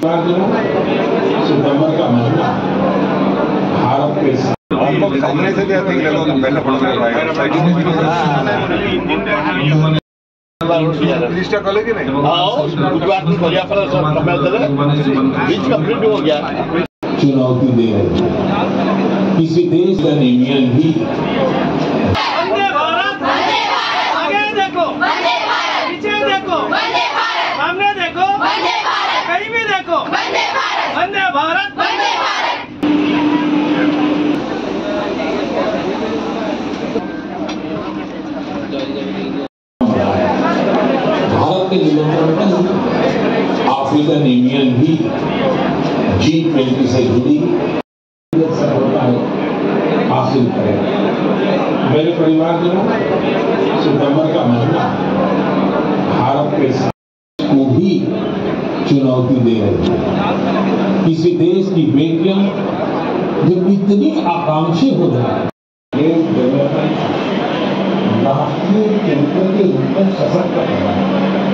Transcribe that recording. सितंबर का महीना भारत के सामने से भी अधिक लोगों को पहले पढ़ना रजिस्टर कर लेंगे नहीं। गुजरात में बढ़िया पर बीच कंप्लीट हो गया। चुनौती दे रहे किसी देश का यूनियन भी अफ्रीकन यूनियन भी G20 से जुड़ी सफलता हासिल करेगा। मेरे परिवारजनों, सितंबर का महीना भारत के साथ को भी चुनौती दे रही है। किसी देश की बेटियां जब इतनी आकांक्षी हो जाए राष्ट्रीय चैंपियन के रूप में सशक्त